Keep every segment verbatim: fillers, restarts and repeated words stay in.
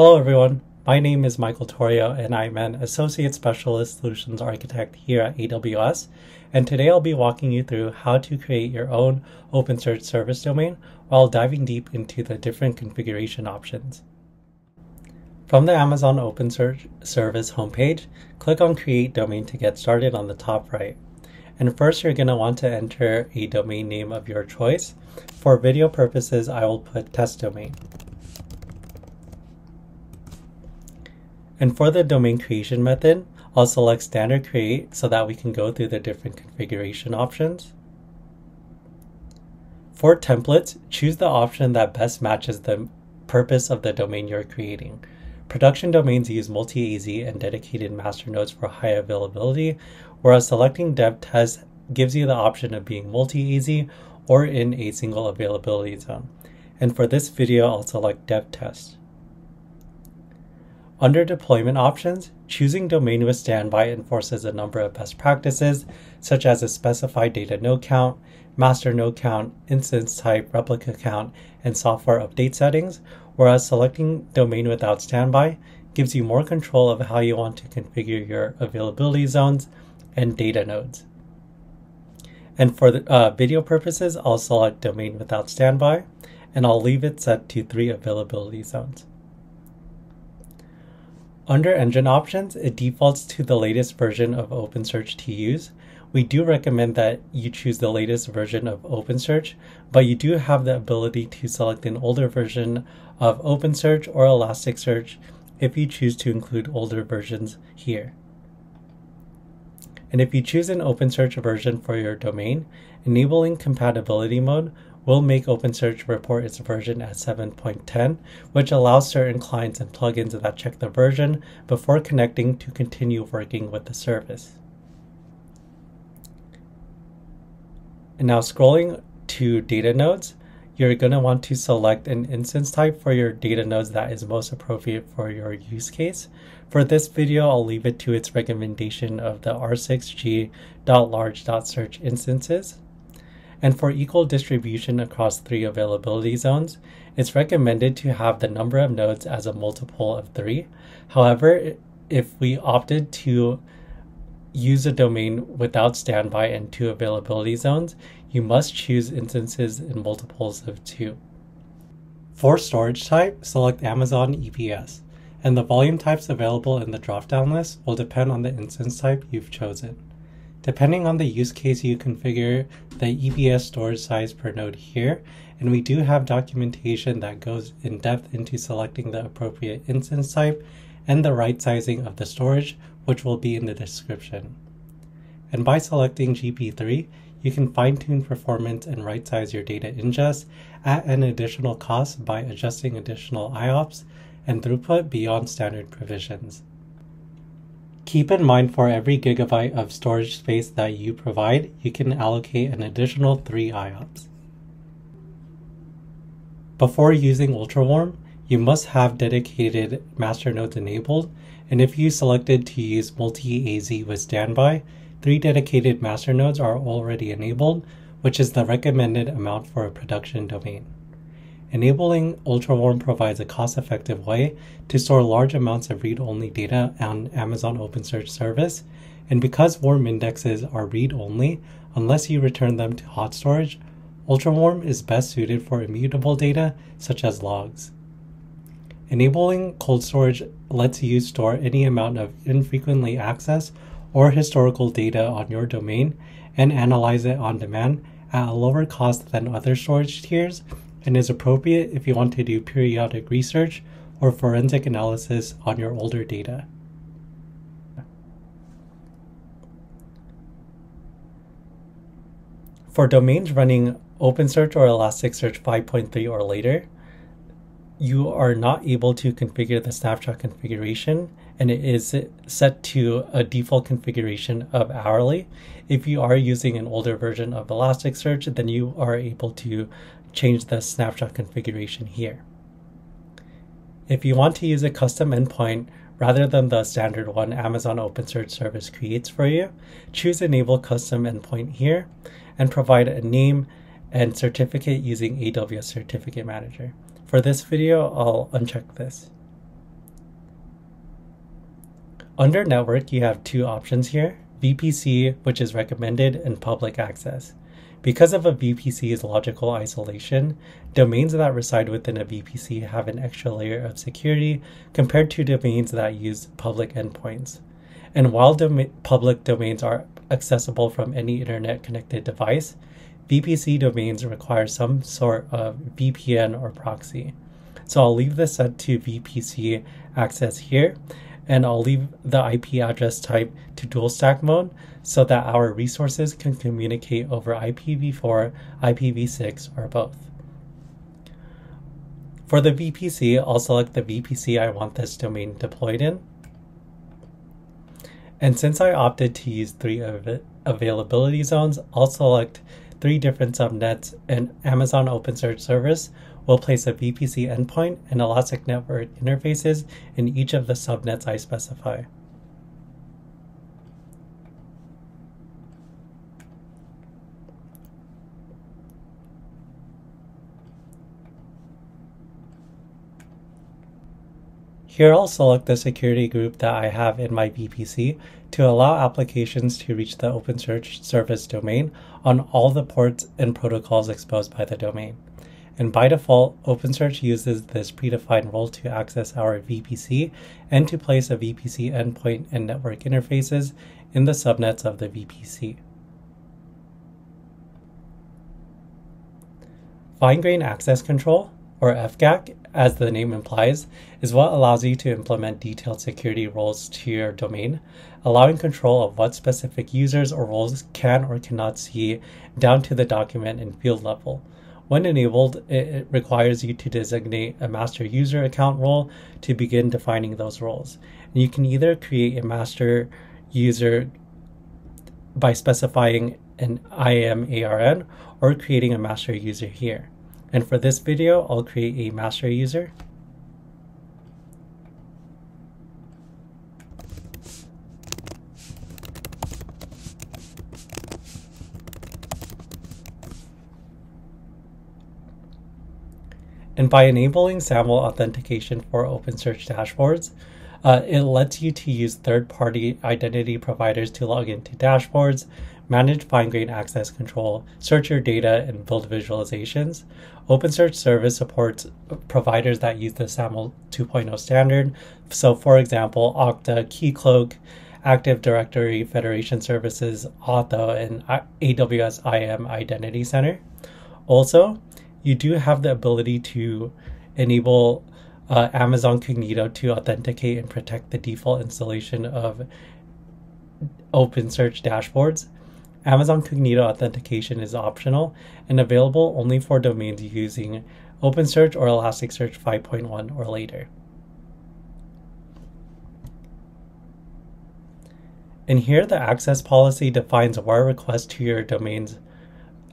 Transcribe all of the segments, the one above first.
Hello everyone, my name is Michael Torrio and I'm an Associate Specialist Solutions Architect here at A W S, and today I'll be walking you through how to create your own OpenSearch service domain while diving deep into the different configuration options. From the Amazon OpenSearch Service homepage, click on Create Domain to get started on the top right. And first you're going to want to enter a domain name of your choice. For video purposes, I will put test domain. And for the domain creation method, I'll select standard create so that we can go through the different configuration options. For templates, choose the option that best matches the purpose of the domain you're creating. Production domains use multi-A Z and dedicated master nodes for high availability, whereas selecting dev test gives you the option of being multi-A Z or in a single availability zone. And for this video, I'll select dev test. Under deployment options, choosing domain with standby enforces a number of best practices, such as a specified data node count, master node count, instance type, replica count, and software update settings, whereas selecting domain without standby gives you more control of how you want to configure your availability zones and data nodes. And for the, uh, video purposes, I'll select domain without standby, and I'll leave it set to three availability zones. Under Engine Options, it defaults to the latest version of OpenSearch to use. We do recommend that you choose the latest version of OpenSearch, but you do have the ability to select an older version of OpenSearch or Elasticsearch if you choose to include older versions here. And if you choose an OpenSearch version for your domain, enabling compatibility mode will make OpenSearch report its version as seven point ten, which allows certain clients and plugins that check the version before connecting to continue working with the service. And now scrolling to data nodes, you're going to want to select an instance type for your data nodes that is most appropriate for your use case. For this video, I'll leave it to its recommendation of the R six G dot large dot search instances. And for equal distribution across three availability zones, it's recommended to have the number of nodes as a multiple of three. However, if we opted to use a domain without standby and two availability zones, you must choose instances in multiples of two. For storage type, select Amazon E B S, and the volume types available in the drop-down list will depend on the instance type you've chosen. Depending on the use case, you configure the E B S storage size per node here, and we do have documentation that goes in depth into selecting the appropriate instance type and the right sizing of the storage, which will be in the description. And by selecting G P three, you can fine-tune performance and right-size your data ingest at an additional cost by adjusting additional I O P S and throughput beyond standard provisions. Keep in mind, for every gigabyte of storage space that you provide, you can allocate an additional three I O P S. Before using UltraWarm, you must have dedicated master nodes enabled, and if you selected to use multi-A Z with standby, three dedicated master nodes are already enabled, which is the recommended amount for a production domain. Enabling UltraWarm provides a cost-effective way to store large amounts of read-only data on Amazon OpenSearch Service, and because warm indexes are read-only, unless you return them to hot storage, UltraWarm is best suited for immutable data such as logs. Enabling cold storage lets you store any amount of infrequently accessed or historical data on your domain and analyze it on demand at a lower cost than other storage tiers, and is appropriate if you want to do periodic research or forensic analysis on your older data. For domains running OpenSearch or Elasticsearch five point three or later, you are not able to configure the snapshot configuration, and it is set to a default configuration of hourly. If you are using an older version of Elasticsearch, then you are able to change the snapshot configuration here. If you want to use a custom endpoint rather than the standard one Amazon OpenSearch Service creates for you, choose Enable Custom Endpoint here and provide a name and certificate using A W S Certificate Manager. For this video, I'll uncheck this. Under network, you have two options here, V P C, which is recommended, and public access. Because of a V P C's logical isolation, domains that reside within a V P C have an extra layer of security compared to domains that use public endpoints. And while dom- public domains are accessible from any internet-connected device, V P C domains require some sort of V P N or proxy. So I'll leave this set to V P C access here, and I'll leave the I P address type to dual stack mode so that our resources can communicate over I P v four, I P v six, or both. For the V P C, I'll select the V P C I want this domain deployed in. And since I opted to use three av- availability zones, I'll select three different subnets, and Amazon OpenSearch Service will place a V P C endpoint and Elastic Network interfaces in each of the subnets I specify. Here I'll select the security group that I have in my V P C to allow applications to reach the OpenSearch service domain on all the ports and protocols exposed by the domain. And by default, OpenSearch uses this predefined role to access our V P C and to place a V P C endpoint and network interfaces in the subnets of the V P C. Fine-grained access control, or F GAC, as the name implies, is what allows you to implement detailed security roles to your domain, allowing control of what specific users or roles can or cannot see down to the document and field level. When enabled, it requires you to designate a master user account role to begin defining those roles. And you can either create a master user by specifying an I A M A R N or creating a master user here. And for this video, I'll create a master user. And by enabling SAML authentication for OpenSearch dashboards, uh, it lets you to use third-party identity providers to log into dashboards, manage fine-grained access control, search your data, and build visualizations. OpenSearch Service supports providers that use the SAML two point oh standard. So for example, Okta, Keycloak, Active Directory, Federation Services, Auth zero, and A W S I A M Identity Center. Also, you do have the ability to enable uh, Amazon Cognito to authenticate and protect the default installation of OpenSearch dashboards. Amazon Cognito authentication is optional and available only for domains using OpenSearch or Elasticsearch five point one or later. And here the access policy defines where requests to your domains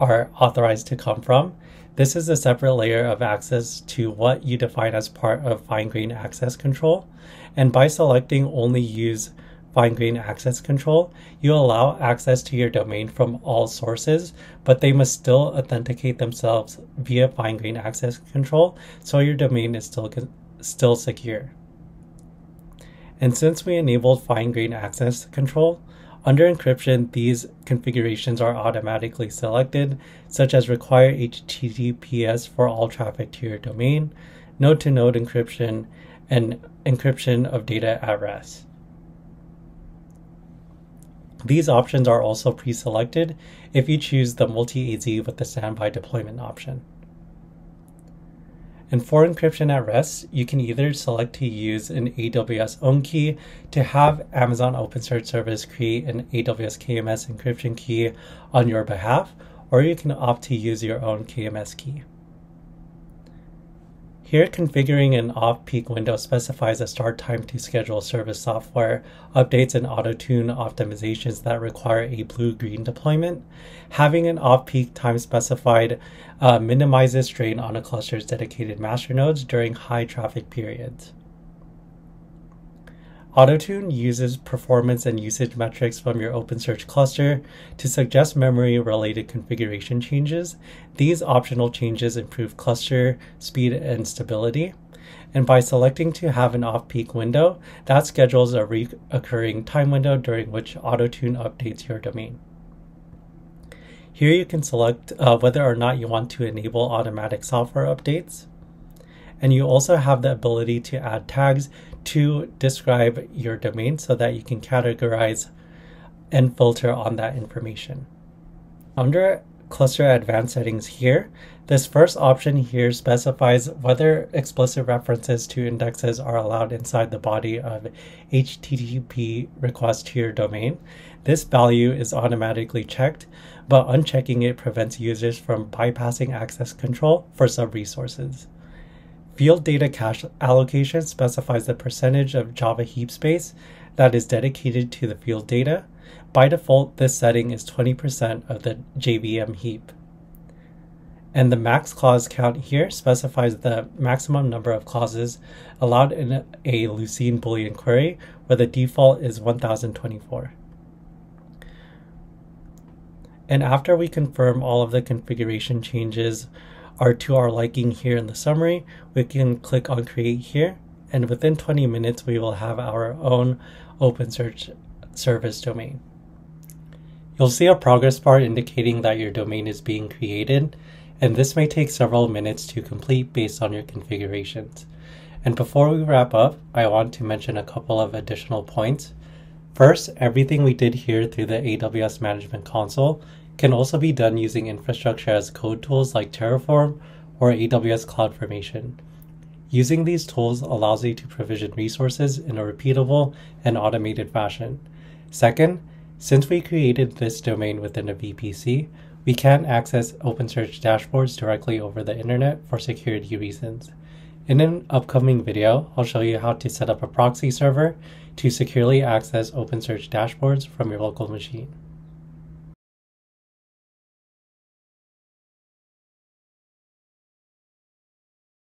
are authorized to come from. This is a separate layer of access to what you define as part of fine-grained access control. And by selecting only use fine-grained access control, you allow access to your domain from all sources, but they must still authenticate themselves via fine-grained access control, so your domain is still, still secure. And since we enabled fine-grained access control, under encryption, these configurations are automatically selected, such as require H T T P S for all traffic to your domain, node-to-node encryption, and encryption of data at rest. These options are also pre-selected if you choose the multi-A Z with the standby deployment option. And for encryption at rest, you can either select to use an A W S own key to have Amazon OpenSearch Service create an A W S K M S encryption key on your behalf, or you can opt to use your own K M S key. Here, configuring an off-peak window specifies a start time to schedule service software updates and AutoTune optimizations that require a blue-green deployment. Having an off-peak time specified uh, minimizes strain on a cluster's dedicated master nodes during high traffic periods. AutoTune uses performance and usage metrics from your OpenSearch cluster to suggest memory-related configuration changes. These optional changes improve cluster speed and stability. And by selecting to have an off-peak window, that schedules a recurring time window during which AutoTune updates your domain. Here you can select uh, whether or not you want to enable automatic software updates. And you also have the ability to add tags to describe your domain so that you can categorize and filter on that information. Under Cluster Advanced Settings here, this first option here specifies whether explicit references to indexes are allowed inside the body of H T T P request to your domain. This value is automatically checked, but unchecking it prevents users from bypassing access control for sub-resources. Field data cache allocation specifies the percentage of Java heap space that is dedicated to the field data. By default, this setting is twenty percent of the J V M heap. And the max clause count here specifies the maximum number of clauses allowed in a Lucene Boolean query, where the default is one thousand twenty-four. And after we confirm all of the configuration changes are to our liking here in the summary, we can click on Create here, and within twenty minutes we will have our own OpenSearch Service domain. You'll see a progress bar indicating that your domain is being created, and this may take several minutes to complete based on your configurations. And before we wrap up, I want to mention a couple of additional points. First, everything we did here through the A W S Management Console can also be done using infrastructure as code tools like Terraform or A W S CloudFormation. Using these tools allows you to provision resources in a repeatable and automated fashion. Second, since we created this domain within a V P C, we can access OpenSearch dashboards directly over the internet for security reasons. In an upcoming video, I'll show you how to set up a proxy server to securely access OpenSearch dashboards from your local machine.